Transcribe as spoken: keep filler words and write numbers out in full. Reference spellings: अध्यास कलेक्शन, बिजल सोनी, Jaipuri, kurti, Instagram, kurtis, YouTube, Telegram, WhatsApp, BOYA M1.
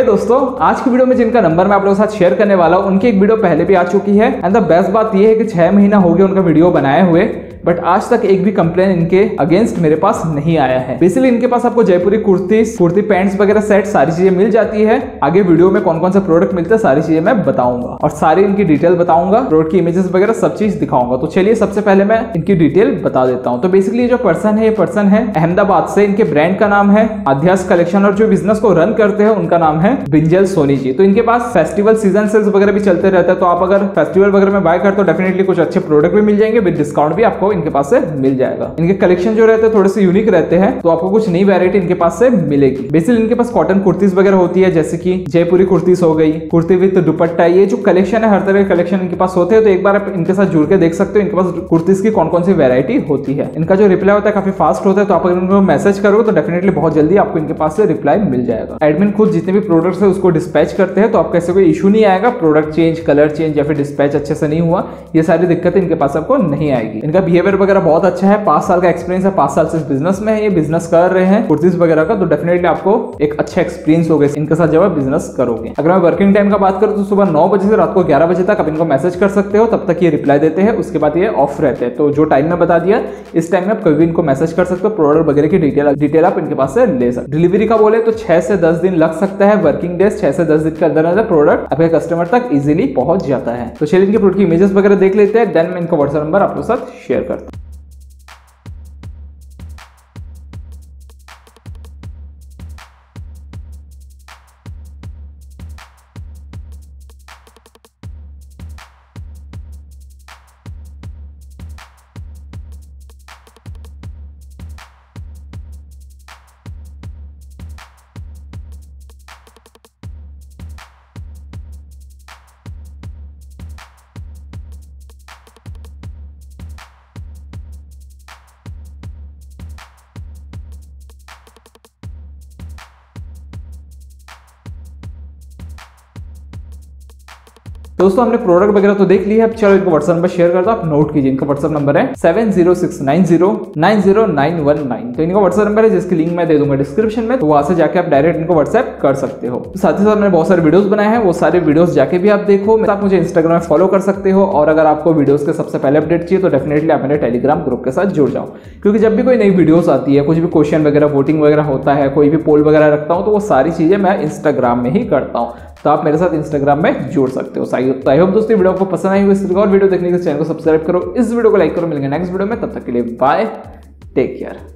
हे दोस्तों, आज की वीडियो में जिनका नंबर मैं आप लोगों के साथ शेयर करने वाला हूँ उनकी एक वीडियो पहले भी आ चुकी है। एंड द बेस्ट बात यह है कि छह महीना हो गया उनका वीडियो बनाए हुए, बट आज तक एक भी कंप्लेन इनके अगेंस्ट मेरे पास नहीं आया है। बेसिकली इनके पास आपको जयपुरी कुर्ती कुर्ती पैंट्स वगैरह सेट सारी चीजें मिल जाती है। आगे वीडियो में कौन कौन से प्रोडक्ट मिलते हैं सारी चीजें मैं बताऊंगा और सारी इनकी डिटेल बताऊंगा, प्रोडक्ट की इमेजेस वगैरह सब चीज दिखाऊंगा। तो चलिए सबसे पहले मैं इनकी डिटेल बता देता हूँ। तो बेसिकली जो पर्सन है ये पर्सन है अहमदाबाद से। इनके ब्रांड का नाम है अध्यास कलेक्शन और जो बिजनेस को रन करते हैं उनका नाम है बिजल सोनी जी। तो इनके पास फेस्टिवल सीजन सेल्स वगैरह भी चलते रहता है, तो आप अगर फेस्टिवल वगैरह में बाय करते हो डेफिनेटली कुछ अच्छे प्रोडक्ट भी मिल जाएंगे विद डिस्काउंट भी आपको इनके पास से मिल जाएगा। इनके कलेक्शन जो रहते हैं थोड़े से यूनिक रहते हैं, तो आपको कुछ नई वैरायटी इनके पास से मिलेगी। बेसिकली इनके पास कॉटन कुर्तीज वगैरह होती है, जैसे कि जयपुरी कुर्तीज हो गई, कुर्ती विद दुपट्टा, ये जो कलेक्शन है हर तरह के कलेक्शन इनके पास होते हैं। तो एक बार आप इनके साथ जुड़ के देख सकते हो इनके पास कुर्तीज की कौन कौन सी वैरायटी होती है। इनका जो रिप्लाई होता है काफी फास्ट होता है, तो आप अगर इनको मैसेज करो तो डेफिनेटली बहुत जल्दी आपको इनके पास से रिप्लाई मिल जाएगा। एडमिन खुद जितने भी प्रोडक्ट्स है उसको डिस्पैच करते हैं, तो आपको ऐसे कोई इशू नहीं आएगा। प्रोडक्ट चेंज, कलर चेंज या फिर डिस्पैच अच्छे से नहीं हुआ, ये सारी दिक्कतें इनके पास आपको नहीं आएगी। इनका बिहेवियर वगैरह बहुत अच्छा है, पांच साल का एक्सपीरियंस है, पांच साल से इस बिजनेस में है, ये बिजनेस कर रहे हैं कुर्तीज वगैरह का, तो डेफिनेटली आपको एक अच्छा एक्सपीरियंस होगा इनके साथ जब आप बिजनेस करोगे। अगर मैं वर्किंग टाइम का बात करूँ तो सुबह नौ बजे से रात को ग्यारह बजे तक आप इनको मैसेज कर सकते हो, तब तक ये रिप्लाई देते हैं, उसके बाद ये ऑफ रहते हैं। तो जो टाइम में बता दिया इस टाइम में आप कभी इनको मैसेज कर सकते हो, प्रोडक्ट वगैरह की डिटेल डिटेल आप इनके पास से ले सकते। डिलीवरी का बोले तो छह से दस दिन लग सकता है, वर्किंग डेज छह से दस दिन के अंदर अंदर प्रोडक्ट आपके कस्टमर तक इजिली पहुंच जाता है। तो चलिए इनके प्रोडक्ट की इमेजेस वगैरह देख लेते हैं, देन मैं इनका व्हाट्सएप नंबर आप लोग साथ शेयर करता हूँ। दोस्तों हमने प्रोडक्ट वगैरह तो देख लिया है, चलो इनको व्हाट्सएप नंबर शेयर कर दो। आप नोट कीजिए, इनका व्हाट्सएप नंबर है seven zero six nine zero nine zero nine one nine. तो इनका व्हाट्सएप नंबर है जिसकी लिंक मैं दे दूंगा डिस्क्रिप्शन में, तो वहां से जाके आप डायरेक्ट इनको व्हाट्सएप कर सकते हो। साथ ही साथ मैंने बहुत सारे वीडियोस बनाए हैं, वो सारे वीडियोस जाके भी आप देखो। आप मुझे इंस्टाग्राम में फॉलो कर सकते हो, और अगर आपको वीडियोस के सबसे पहले अपडेट चाहिए तो डेफिनेटली आप मेरे टेलीग्राम ग्रुप के साथ जुड़ जाओ, क्योंकि जब भी कोई नई वीडियोस आती है, कुछ भी क्वेश्चन वगैरह वोटिंग वगैरह होता है, कोई भी पोल वगैरह रखता हूँ, तो वो सारी चीजें मैं इंस्टाग्राम में ही करता हूँ। तो आप मेरे साथ इंस्टाग्राम में जुड़ सकते हो। तो आई होप दोस्तों वीडियो आपको पसंद आई हो। इस और वीडियो देखने के लिए चैनल को सब्सक्राइब करो, इस वीडियो को लाइक करो। मिलेंगे नेक्स्ट वीडियो में, तब तक के लिए बाय, टेक केयर।